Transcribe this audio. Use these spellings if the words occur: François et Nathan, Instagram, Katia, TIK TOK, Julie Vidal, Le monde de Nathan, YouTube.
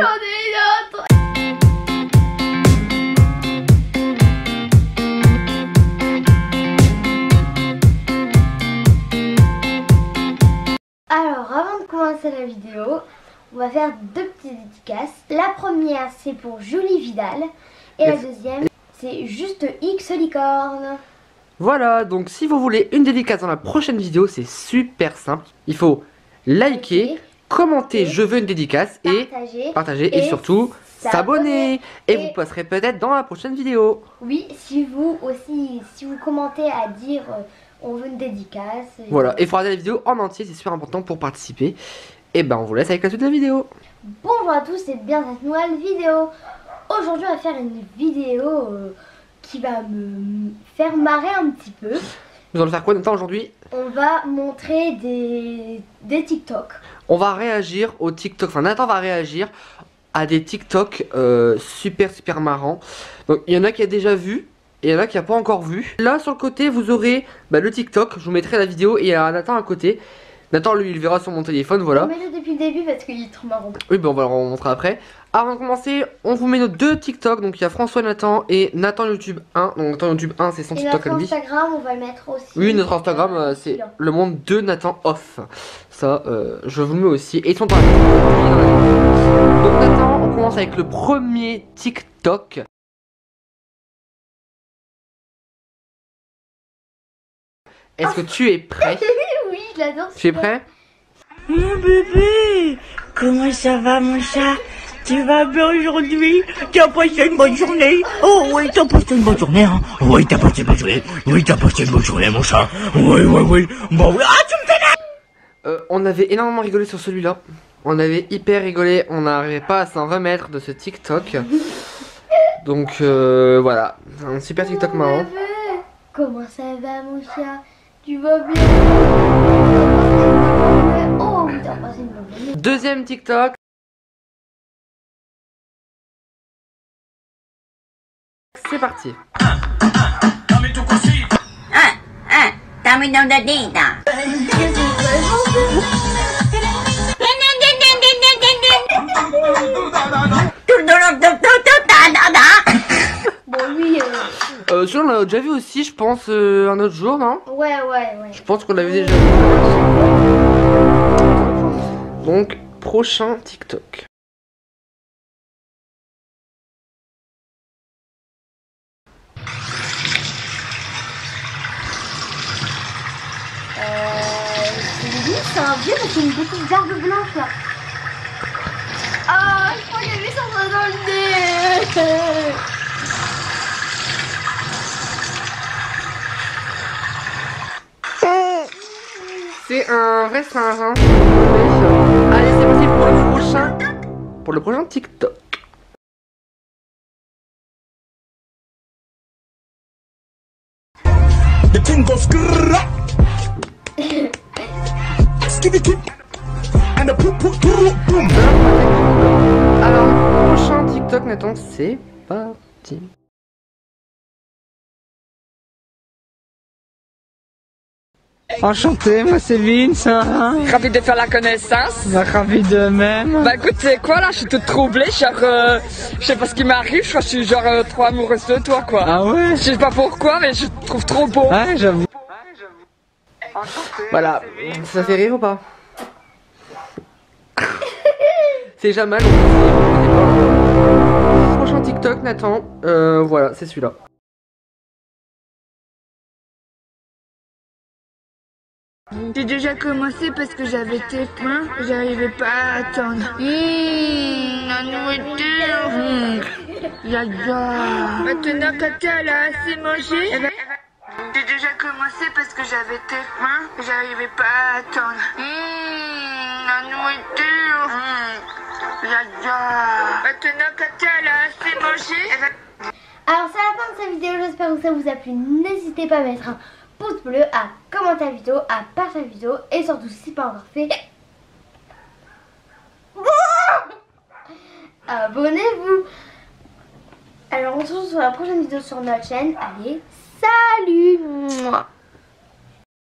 l'autre. Alors, avant de commencer la vidéo, on va faire deux petites dédicaces. La première, c'est pour Julie Vidal. Et la deuxième, c'est Juste X Licorne. Voilà, donc si vous voulez une dédicace dans la prochaine vidéo, c'est super simple. Il faut liker, commenter je veux une dédicace, et partager et surtout s'abonner. Et vous passerez peut-être dans la prochaine vidéo. Oui, si vous aussi, si vous commentez à dire on veut une dédicace. Voilà, et il faut regarder la vidéo en entier, c'est super important pour participer. Et ben on vous laisse avec la suite de la vidéo. Bonjour à tous et bienvenue à cette nouvelle vidéo. Aujourd'hui on va faire une vidéo qui va me faire marrer un petit peu. Nous allons faire quoi Nathan aujourd'hui? On va montrer des TikTok. On va réagir aux TikTok, enfin Nathan va réagir à des TikTok super marrants. Donc il y en a qui a déjà vu et il y en a qui n'a pas encore vu. Là sur le côté vous aurez le TikTok, je vous mettrai la vidéo et il y a Nathan à côté. Nathan lui il verra sur mon téléphone, voilà. On met le depuis le début parce qu'il est trop marrant. Oui ben on va le remontrer après. Avant de commencer, on vous met nos deux TikTok, donc il y a François et Nathan et Nathan YouTube 1. Donc Nathan YouTube 1 c'est son TikTok à lui. Notre Instagram on va le mettre aussi. Oui notre Instagram c'est le monde de Nathan off. Ça je vous le mets aussi. Et ils sont dans la vidéo. Donc Nathan on commence avec le premier TikTok. Est-ce que tu es prêt? Oui je l'adore. Tu es prêt? Mon bébé, comment ça va mon chat? Tu vas bien aujourd'hui? T'as passé une bonne journée? Oh oui, t'as passé une bonne journée, hein? Oui, t'as passé une bonne journée. Oui, t'as passé une bonne journée, mon chat. Oui, oui, oui. Bon, oui. Ah, tu me fais la... on avait énormément rigolé sur celui-là. On avait hyper rigolé. On n'arrivait pas à s'en remettre de ce TikTok. Donc, voilà. Un super TikTok marrant. Comment ça va, mon chat? Tu vas bien? Oh, t'as passé une bonne journée. Deuxième TikTok. C'est parti. Bon lui on l'a déjà vu aussi je pense un autre jour non? Ouais. Je pense qu'on l'avait déjà vu. Donc prochain TikTok. C'est un vieux, mais c'est une petite garde blanche là. Ah, je crois que j'ai vu ça dans le nez. C'est un vrai singe. Hein. Allez, c'est parti pour le prochain. Pour le prochain TikTok. The king goes grrrr. Alors, prochain TikTok, Nathan, c'est parti. Enchanté, moi c'est Vince. Ravi de faire la connaissance. Bah, ravi de même. Bah écoute, c'est quoi là? Je suis toute troublée, genre, je sais pas ce qui m'arrive, je crois que je suis genre trop amoureuse de toi quoi. Ah ouais? Je sais pas pourquoi, mais je te trouve trop beau. Ouais, j'avoue. Voilà, ça fait rire ou pas? C'est Jamal. Prochain TikTok, Nathan. Voilà, c'est celui-là. J'ai déjà commencé parce que j'avais tes points, j'arrivais pas à attendre. La nourriture. J'adore. Maintenant, Katia, elle a assez mangé. J'ai déjà commencé parce que j'avais tes mains, j'arrivais pas à attendre. La nourriture. J'adore. Maintenant Katia elle a assez mangé. Alors c'est la fin de cette vidéo, j'espère que ça vous a plu. N'hésitez pas à mettre un pouce bleu, à commenter la vidéo, à partager la vidéo et surtout si pas encore fait, abonnez-vous. Alors on se retrouve sur la prochaine vidéo sur notre chaîne. Allez, salut!